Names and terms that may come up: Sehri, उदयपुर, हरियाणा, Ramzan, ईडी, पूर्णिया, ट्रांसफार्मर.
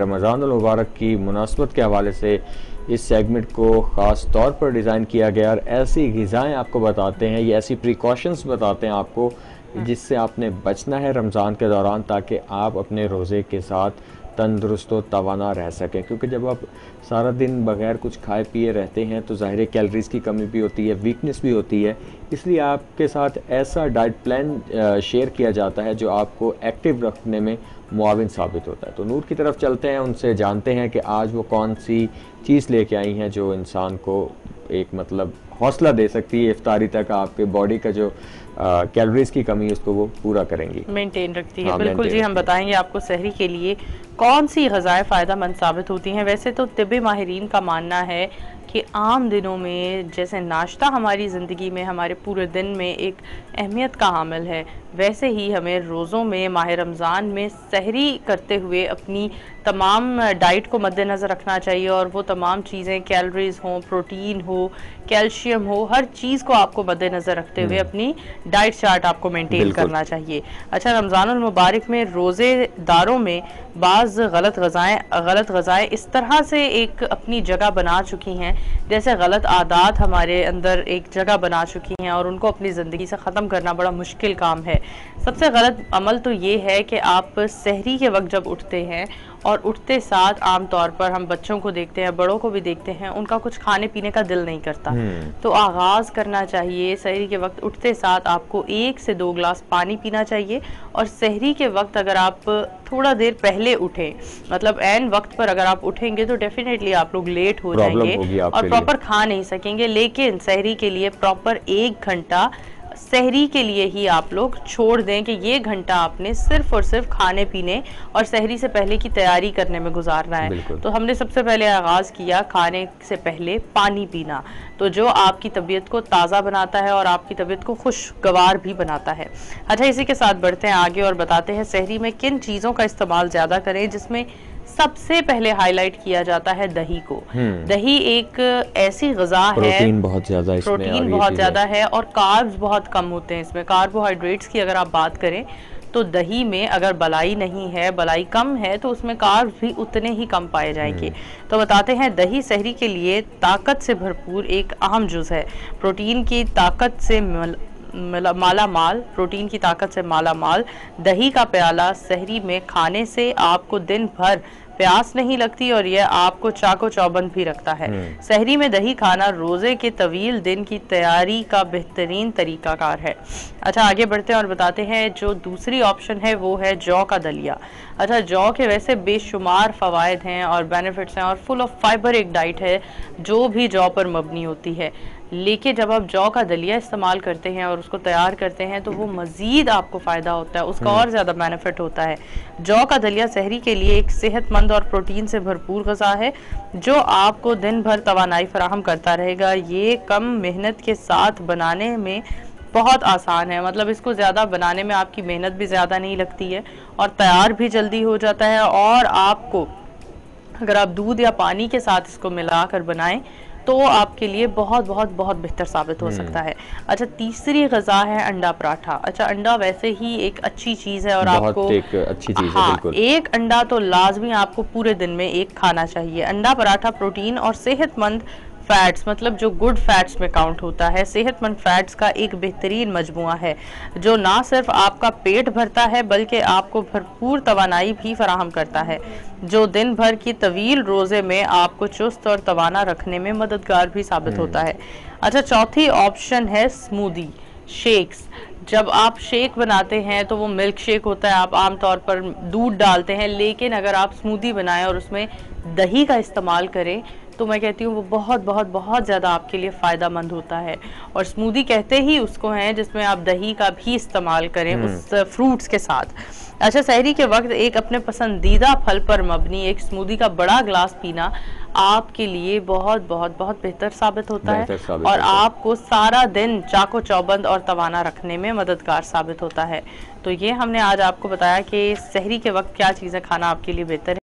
रमज़ान मुबारक की मुनासबत के हवाले से इस सेगमेंट को ख़ास तौर पर डिज़ाइन किया गया और ऐसी ग़िज़ाएँ आपको बताते हैं या ऐसी प्रिकॉशंस बताते हैं आपको जिससे आपने बचना है रमज़ान के दौरान, ताकि आप अपने रोज़े के साथ तंदुरुस्त और तवाना रह सकें। क्योंकि जब आप सारा दिन बग़ैर कुछ खाए पिए रहते हैं तो ज़ाहिर है कैलरीज़ की कमी भी होती है, वीकनेस भी होती है। इसलिए आपके साथ ऐसा डाइट प्लान शेयर किया जाता है जो आपको एक्टिव रखने में मुआविन साबित होता है। तो नूर की तरफ चलते हैं, उनसे जानते हैं कि आज वो कौन सी चीज़ लेके आई हैं जो इंसान को एक मतलब हौसला दे सकती है इफ्तारी तक, आपके बॉडी का जो कैलोरीज की कमी उसको वो पूरा करेंगी, मेंटेन रखती है। हाँ, बिल्कुल जी, हम बताएंगे आपको सहरी के लिए कौन सी ग़िज़ाएँ फ़ायदेमंद साबित होती हैं। वैसे तो तिब्बी माहिरीन का मानना है कि आम दिनों में जैसे नाश्ता हमारी ज़िंदगी में हमारे पूरे दिन में एक अहमियत का हामिल है, वैसे ही हमें रोज़ों में माह रमज़ान में सहरी करते हुए अपनी तमाम डाइट को मद्देनज़र रखना चाहिए। और वो तमाम चीज़ें कैलोरीज़ हों, प्रोटीन हो, कैल्शियम हो, हर चीज़ को आपको मद्देनज़र रखते हुए अपनी डाइट चार्ट आपको मेंटेन करना चाहिए। अच्छा, रमज़ानुल मुबारक में रोज़ेदारों में बाज़ गलत ग़िज़ाएँ इस तरह से एक अपनी जगह बना चुकी हैं, जैसे गलत आदत हमारे अंदर एक जगह बना चुकी हैं और उनको अपनी ज़िंदगी से ख़त्म करना बड़ा मुश्किल काम है। सबसे गलत अमल तो ये है कि आप सहरी के वक्त जब उठते हैं और उठते साथ आम तौर पर हम बच्चों को देखते हैं, बड़ों को भी देखते हैं, उनका कुछ खाने पीने का दिल नहीं करता। तो आगाज़ करना चाहिए सहरी के वक्त उठते साथ, आपको 1 से 2 गिलास पानी पीना चाहिए। और सहरी के वक्त अगर आप थोड़ा देर पहले उठें, मतलब ऐन वक्त पर अगर आप उठेंगे तो डेफिनेटली आप लोग लेट हो जाएंगे और प्रॉपर खा नहीं सकेंगे। लेकिन सहरी के लिए प्रॉपर 1 घंटा सहरी के लिए ही आप लोग छोड़ दें कि ये घंटा आपने सिर्फ और सिर्फ खाने पीने और सहरी से पहले की तैयारी करने में गुजारना है। तो हमने सबसे पहले आगाज़ किया खाने से पहले पानी पीना, तो जो आपकी तबीयत को ताज़ा बनाता है और आपकी तबीयत को खुशगवार भी बनाता है। अच्छा, इसी के साथ बढ़ते हैं आगे और बताते हैं सहरी में किन चीज़ों का इस्तेमाल ज़्यादा करें, जिसमें सबसे पहले हाईलाइट किया जाता है दही को। दही एक ऐसी ग़िज़ा है, प्रोटीन बहुत ज़्यादा है और कार्ब्स बहुत कम होते हैं इसमें। कार्बोहाइड्रेट्स की अगर आप बात करें तो दही में अगर बलाई नहीं है, बलाई कम है, तो उसमें कार्ब्स भी उतने ही कम पाए जाएंगे। तो बताते हैं दही सहरी के लिए ताकत से भरपूर एक अहम जुज़ है। प्रोटीन की ताकत से माला माल दही का प्याला सहरी में खाने से आपको दिन भर प्यास नहीं लगती और यह आपको चाको चौबंद भी रखता है। सहरी में दही खाना रोज़े के तवील दिन की तैयारी का बेहतरीन तरीकाकार है। अच्छा, आगे बढ़ते हैं और बताते हैं जो दूसरी ऑप्शन है वो है जौ का दलिया। अच्छा, जौ के वैसे बेशुमार फ़वायद हैं और बेनिफिट्स हैं और फुल ऑफ फाइबर एक डाइट है जो भी जौ पर मबनी होती है। लेकिन जब आप जौ का दलिया इस्तेमाल करते हैं और उसको तैयार करते हैं तो वो मज़ीद आपको फ़ायदा होता है, उसका और ज़्यादा बेनिफिट होता है। जौ का दलिया सहरी के लिए एक सेहतमंद और प्रोटीन से भरपूर ग़िज़ा है जो आपको दिन भर तवानाई फराहम करता रहेगा। ये कम मेहनत के साथ बनाने में बहुत आसान है, मतलब इसको ज़्यादा बनाने में आपकी मेहनत भी ज़्यादा नहीं लगती है और तैयार भी जल्दी हो जाता है। और आपको अगर आप दूध या पानी के साथ इसको मिला कर बनाएँ तो आपके लिए बहुत बहुत बहुत बेहतर साबित हो सकता है। अच्छा, तीसरी ग़िज़ा है अंडा पराठा। अच्छा, अंडा वैसे ही एक अच्छी चीज़ है और आपको एक अच्छी चीज़ है, बिल्कुल। एक अंडा तो लाजमी आपको पूरे दिन में एक खाना चाहिए। अंडा पराठा प्रोटीन और सेहतमंद फैट्स, मतलब जो गुड फैट्स में काउंट होता है, सेहतमंद फैट्स का एक बेहतरीन मजमुआ है जो ना सिर्फ आपका पेट भरता है बल्कि आपको भरपूर तवानाई भी फराहम करता है, जो दिन भर की तवील रोज़े में आपको चुस्त और तवाना रखने में मददगार भी साबित होता है। अच्छा, चौथी ऑप्शन है स्मूदी शेक्स। जब आप शेक बनाते हैं तो वो मिल्क शेक होता है, आप आम तौर पर दूध डालते हैं, लेकिन अगर आप स्मूदी बनाएं और उसमें दही का इस्तेमाल करें तो मैं कहती हूँ वो बहुत बहुत बहुत ज़्यादा आपके लिए फ़ायदामंद होता है। और स्मूदी कहते ही उसको हैं जिसमें आप दही का भी इस्तेमाल करें उस फ्रूट्स के साथ। अच्छा, सहरी के वक्त एक अपने पसंदीदा फल पर मबनी एक स्मूदी का बड़ा गिलास पीना आपके लिए बहुत बहुत बहुत बेहतर साबित होता है और आपको सारा दिन चाको चौबंद और तवाना रखने में मददगार साबित होता है। तो ये हमने आज आपको बताया कि सहरी के वक्त क्या चीज़ें खाना आपके लिए बेहतर है।